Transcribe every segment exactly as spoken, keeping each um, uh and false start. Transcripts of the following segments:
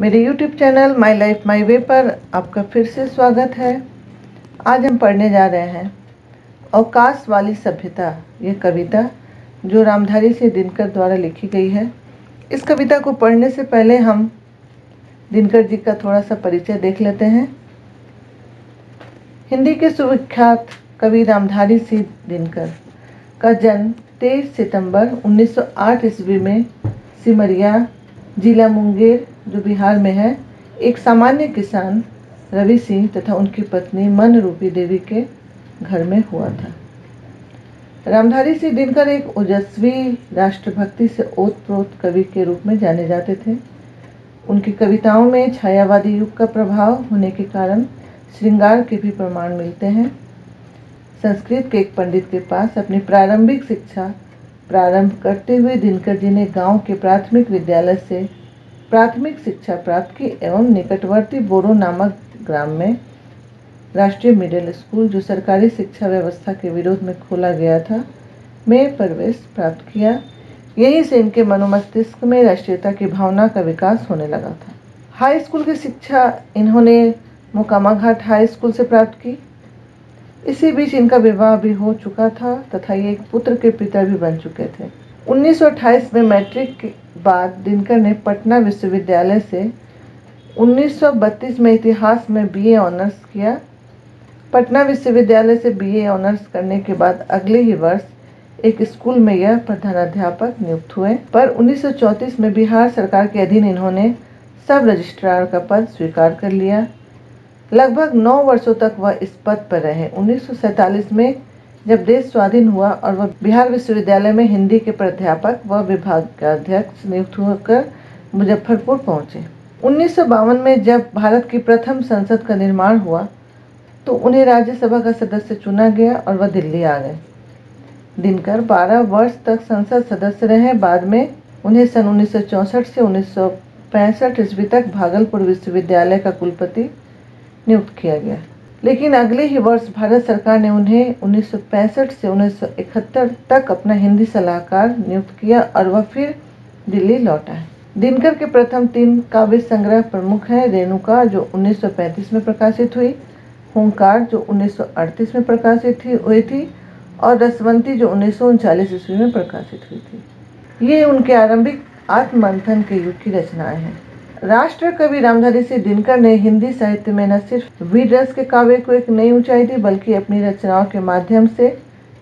मेरे YouTube channel My Life My Way पर आपका फिर से स्वागत है। आज हम पढ़ने जा रहे हैं अवकाश वाली सभ्यता। यह कविता जो रामधारी सिंह दिनकर द्वारा लिखी गई है। इस कविता को पढ़ने से पहले हम दिनकर जी का थोड़ा सा परिचय देख लेते हैं। हिंदी के सुविख्यात कवि रामधारी सिंह दिनकर का जन्म तेईस सितंबर उन्नीस सौ आठ ईस्वी में सिमरिया जिला मुंगेर जो बिहार में है एक सामान्य किसान रवि सिंह तथा उनकी पत्नी मन रूपी देवी के घर में हुआ था। रामधारी सिंह दिनकर एक ओजस्वी राष्ट्रभक्ति से ओतप्रोत कवि के रूप में जाने जाते थे। उनकी कविताओं में छायावादी युग का प्रभाव होने के कारण श्रृंगार के भी प्रमाण मिलते हैं। संस्कृत के एक पंडित के पास अपनी प्रारंभिक शिक्षा प्रारंभ करते हुए दिनकर जी ने गांव के प्राथमिक विद्यालय से प्राथमिक शिक्षा प्राप्त की एवं निकटवर्ती बोरो नामक ग्राम में राष्ट्रीय मिडिल स्कूल जो सरकारी शिक्षा व्यवस्था के विरोध में खोला गया था में प्रवेश प्राप्त किया। यहीं से इनके मनोमस्तिष्क में राष्ट्रीयता की भावना का विकास होने लगा था। हाई स्कूल की शिक्षा इन्होंने मोकामा घाट हाई स्कूल से प्राप्त की। इसी बीच इनका विवाह भी हो चुका था तथा ये एक पुत्र के पिता भी बन चुके थे। उन्नीस सौ अट्ठाईस में मैट्रिक के बाद दिनकर ने पटना विश्वविद्यालय से उन्नीस सौ बत्तीस में इतिहास में बीए ऑनर्स किया। पटना विश्वविद्यालय से बीए ऑनर्स करने के बाद अगले ही वर्ष एक स्कूल में यह प्रधानाध्यापक नियुक्त हुए, पर उन्नीस सौ चौंतीस में बिहार सरकार के अधीन इन्होंने सब रजिस्ट्रार का पद स्वीकार कर लिया। लगभग नौ वर्षों तक वह इस पद पर रहे। उन्नीस सौ सैंतालीस में जब देश स्वाधीन हुआ और वह बिहार विश्वविद्यालय में हिंदी के प्राध्यापक व विभाग का अध्यक्ष नियुक्त होकर मुजफ्फरपुर पहुंचे। उन्नीस सौ बावन में जब भारत की प्रथम संसद का निर्माण हुआ तो उन्हें राज्यसभा का सदस्य चुना गया और वह दिल्ली आ गए। दिनकर बारह वर्ष तक संसद सदस्य रहे। बाद में उन्हें सन उन्नीस सौ चौंसठ से उन्नीस सौ पैंसठ ईस्वी तक भागलपुर विश्वविद्यालय का कुलपति नियुक्त किया गया, लेकिन अगले ही वर्ष भारत सरकार ने उन्हें उन्नीस सौ पैंसठ से उन्नीस सौ इकहत्तर तक अपना हिंदी सलाहकार नियुक्त किया और वह फिर दिल्ली लौट आए। दिनकर के प्रथम तीन काव्य संग्रह प्रमुख हैं। रेणुका जो उन्नीस सौ पैंतीस में प्रकाशित हुई, होंकार जो उन्नीस सौ अड़तीस में प्रकाशित हुई थी और रसवंती जो उन्नीस सौ उनचालीस ईस्वी में प्रकाशित हुई थी। ये उनके आरंभिक आत्ममंथन के युग की रचनाएँ हैं। राष्ट्र कवि रामधारी सिंह दिनकर ने हिंदी साहित्य में न सिर्फ वीर रस के काव्य को एक नई ऊंचाई दी बल्कि अपनी रचनाओं के माध्यम से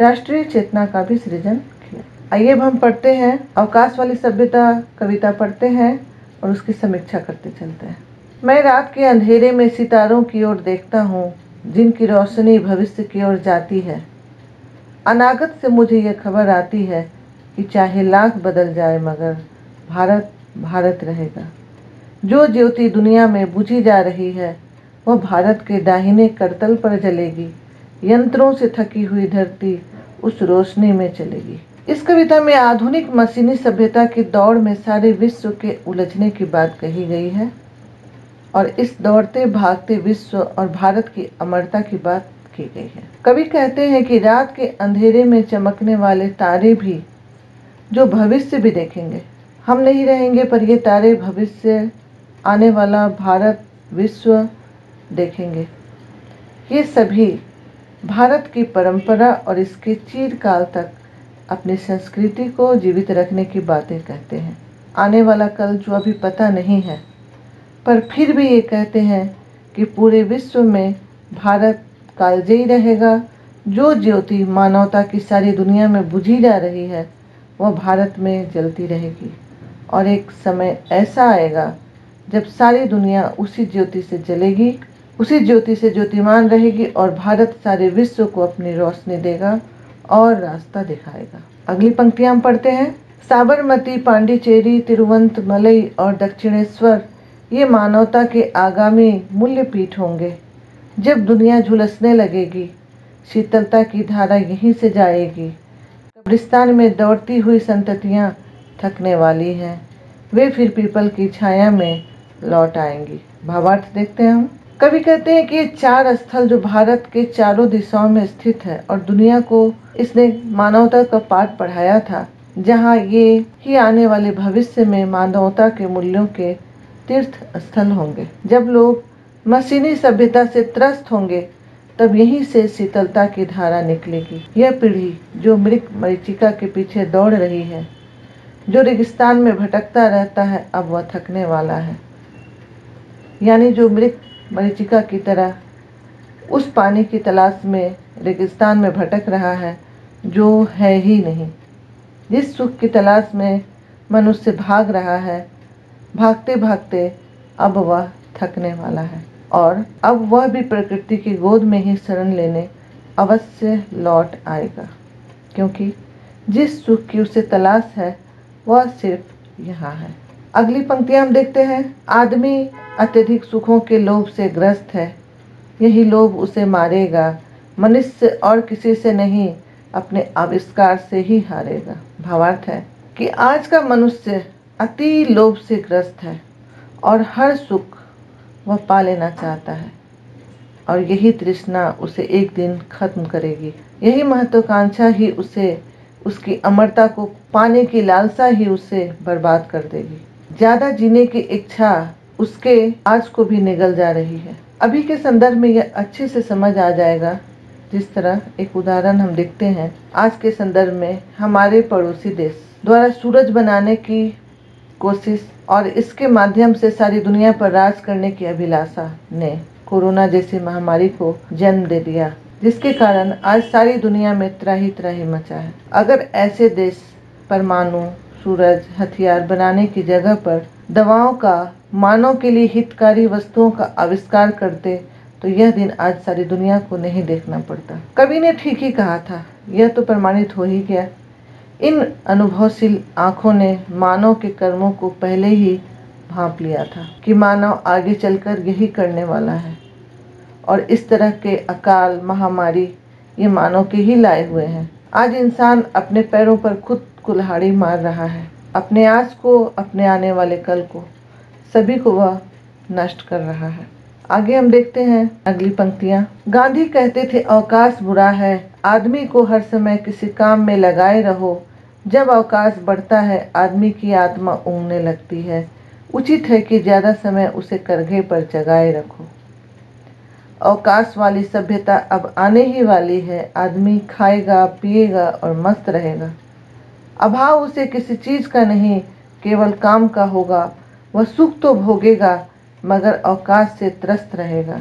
राष्ट्रीय चेतना का भी सृजन किया। आइए अब हम पढ़ते हैं अवकाश वाली सभ्यता कविता पढ़ते हैं और उसकी समीक्षा करते चलते हैं। मैं रात के अंधेरे में सितारों की ओर देखता हूँ जिनकी रोशनी भविष्य की ओर जाती है। अनागत से मुझे ये खबर आती है कि चाहे लाख बदल जाए मगर भारत भारत रहेगा। जो ज्योति दुनिया में बुझी जा रही है वह भारत के दाहिने करतल पर जलेगी। यंत्रों से थकी हुई धरती उस रोशनी में चलेगी। इस कविता में आधुनिक मशीनी सभ्यता की दौड़ में सारे विश्व के उलझने की बात कही गई है और इस दौड़ते भागते विश्व और भारत की अमरता की बात की गई है। कवि कहते हैं कि रात के अंधेरे में चमकने वाले तारे भी जो भविष्य भी देखेंगे, हम नहीं रहेंगे पर ये तारे भविष्य आने वाला भारत विश्व देखेंगे। ये सभी भारत की परंपरा और इसके चिरकाल तक अपनी संस्कृति को जीवित रखने की बातें कहते हैं। आने वाला कल जो अभी पता नहीं है पर फिर भी ये कहते हैं कि पूरे विश्व में भारत कालजयी रहेगा। जो ज्योति मानवता की सारी दुनिया में बुझी जा रही है वह भारत में जलती रहेगी और एक समय ऐसा आएगा जब सारी दुनिया उसी ज्योति से जलेगी, उसी ज्योति से ज्योतिमान रहेगी और भारत सारे विश्व को अपनी रोशनी देगा और रास्ता दिखाएगा। अगली पंक्तियाँ हम पढ़ते हैं। साबरमती, पांडिचेरी, तिरुवंत मलई और दक्षिणेश्वर ये मानवता के आगामी मूल्यपीठ होंगे। जब दुनिया झुलसने लगेगी शीतलता की धारा यहीं से जाएगी। कब्रिस्तान में दौड़ती हुई संततियाँ थकने वाली हैं, वे फिर पीपल की छाया में लौट आएंगी। भावार्थ देखते हैं हम। कवि कहते हैं कि ये चार स्थल जो भारत के चारों दिशाओं में स्थित है और दुनिया को इसने मानवता का पाठ पढ़ाया था, जहाँ ये ही आने वाले भविष्य में मानवता के मूल्यों के तीर्थ स्थल होंगे। जब लोग मशीनी सभ्यता से त्रस्त होंगे तब यहीं से शीतलता की धारा निकलेगी। यह पीढ़ी जो मृग मरीचिका के पीछे दौड़ रही है, जो रेगिस्तान में भटकता रहता है, अब वह थकने वाला है। यानी जो मृग मरीचिका की तरह उस पानी की तलाश में रेगिस्तान में भटक रहा है जो है ही नहीं। जिस सुख की तलाश में मनुष्य भाग रहा है, भागते भागते अब वह थकने वाला है और अब वह भी प्रकृति की गोद में ही शरण लेने अवश्य लौट आएगा, क्योंकि जिस सुख की उसे तलाश है वह सिर्फ यहाँ है। अगली पंक्तियाँ हम देखते हैं, आदमी अत्यधिक सुखों के लोभ से ग्रस्त है, यही लोभ उसे मारेगा, मनुष्य और किसी से नहीं अपने आविष्कार से ही हारेगा। भावार्थ है कि आज का मनुष्य अति लोभ से ग्रस्त है और हर सुख वह पा लेना चाहता है और यही तृष्णा उसे एक दिन खत्म करेगी। यही महत्वाकांक्षा ही उसे, उसकी अमरता को पाने की लालसा ही उसे बर्बाद कर देगी। ज़्यादा जीने की इच्छा उसके आज को भी निगल जा रही है। अभी के संदर्भ में यह अच्छे से समझ आ जाएगा। जिस तरह एक उदाहरण हम देखते हैं, आज के संदर्भ में हमारे पड़ोसी देश द्वारा सूरज बनाने की कोशिश और इसके माध्यम से सारी दुनिया पर राज करने की अभिलाषा ने कोरोना जैसी महामारी को जन्म दे दिया, जिसके कारण आज सारी दुनिया में त्राही त्राही मचा है। अगर ऐसे देश परमाणु, सूरज, हथियार बनाने की जगह पर दवाओं का, मानव के लिए हितकारी वस्तुओं का आविष्कार करते तो यह दिन आज सारी दुनिया को नहीं देखना पड़ता। कवि ने ठीक ही कहा था, यह तो प्रमाणित हो ही गया। इन अनुभवशील आँखों ने मानव के कर्मों को पहले ही भांप लिया था कि मानव आगे चलकर यही करने वाला है और इस तरह के अकाल, महामारी ये मानव के ही लाए हुए हैं। आज इंसान अपने पैरों पर खुद कुल्हाड़ी मार रहा है, अपने आज को, अपने आने वाले कल को, सभी को वह नष्ट कर रहा है। आगे हम देखते हैं अगली पंक्तियाँ। गांधी कहते थे अवकाश बुरा है, आदमी को हर समय किसी काम में लगाए रहो, जब अवकाश बढ़ता है आदमी की आत्मा ऊँगने लगती है, उचित है कि ज़्यादा समय उसे करघे पर जगाए रखो। अवकाश वाली सभ्यता अब आने ही वाली है, आदमी खाएगा, पिएगा और मस्त रहेगा। अभाव उसे किसी चीज़ का नहीं, केवल काम का होगा। वह सुख तो भोगेगा मगर अवकाश से त्रस्त रहेगा।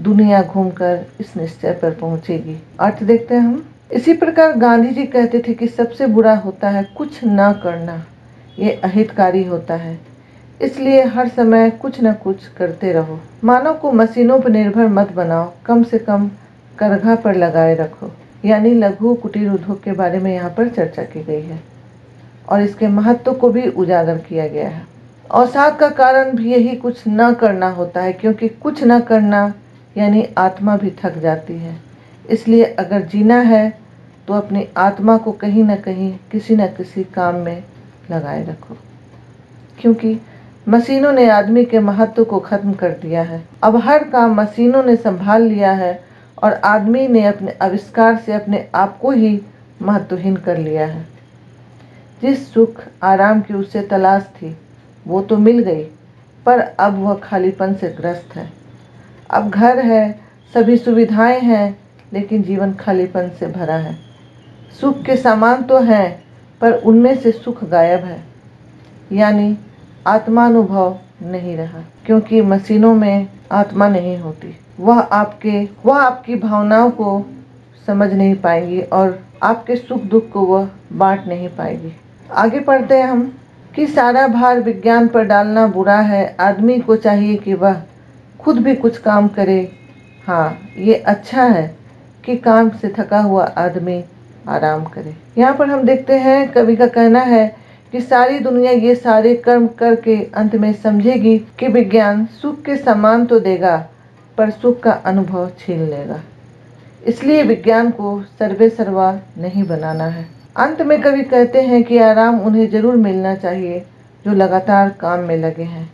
दुनिया घूमकर इस निश्चय पर पहुंचेगी। अर्थ देखते हैं हम। इसी प्रकार गांधी जी कहते थे कि सबसे बुरा होता है कुछ ना करना, ये अहितकारी होता है, इसलिए हर समय कुछ न कुछ करते रहो। मानव को मशीनों पर निर्भर मत बनाओ, कम से कम करघा पर लगाए रखो। यानी लघु कुटीर उद्योग के बारे में यहाँ पर चर्चा की गई है और इसके महत्व को भी उजागर किया गया है। अवसाद का कारण भी यही कुछ न करना होता है, क्योंकि कुछ न करना यानी आत्मा भी थक जाती है। इसलिए अगर जीना है तो अपनी आत्मा को कहीं न कहीं, किसी न किसी काम में लगाए रखो, क्योंकि मशीनों ने आदमी के महत्व को ख़त्म कर दिया है। अब हर काम मशीनों ने संभाल लिया है और आदमी ने अपने आविष्कार से अपने आप को ही महत्वहीन कर लिया है। जिस सुख, आराम की उसे तलाश थी वो तो मिल गई, पर अब वह खालीपन से ग्रस्त है। अब घर है, सभी सुविधाएं हैं, लेकिन जीवन खालीपन से भरा है। सुख के सामान तो हैं पर उनमें से सुख गायब है, यानी आत्मानुभव नहीं रहा, क्योंकि मशीनों में आत्मा नहीं होती। वह आपके वह आपकी भावनाओं को समझ नहीं पाएगी और आपके सुख दुख को वह बांट नहीं पाएगी। आगे पढ़ते हैं हम कि सारा भार विज्ञान पर डालना बुरा है, आदमी को चाहिए कि वह खुद भी कुछ काम करे। हाँ, ये अच्छा है कि काम से थका हुआ आदमी आराम करे। यहाँ पर हम देखते हैं कवि का कहना है कि सारी दुनिया ये सारे कर्म करके अंत में समझेगी कि विज्ञान सुख के सामान तो देगा पर सुख का अनुभव छीन लेगा, इसलिए विज्ञान को सर्वे सर्वा नहीं बनाना है। अंत में कवि कहते हैं कि आराम उन्हें ज़रूर मिलना चाहिए जो लगातार काम में लगे हैं,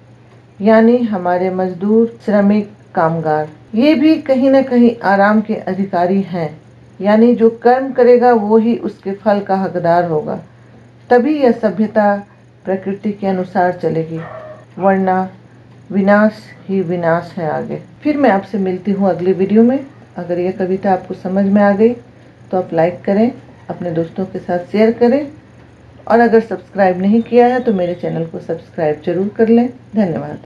यानी हमारे मजदूर, श्रमिक, कामगार, ये भी कहीं ना कहीं आराम के अधिकारी हैं। यानी जो कर्म करेगा वो ही उसके फल का हकदार होगा, तभी यह सभ्यता प्रकृति के अनुसार चलेगी, वरना विनाश ही विनाश है। आगे फिर मैं आपसे मिलती हूँ अगली वीडियो में। अगर यह कविता आपको समझ में आ गई तो आप लाइक करें, अपने दोस्तों के साथ शेयर करें, और अगर सब्सक्राइब नहीं किया है तो मेरे चैनल को सब्सक्राइब जरूर कर लें। धन्यवाद।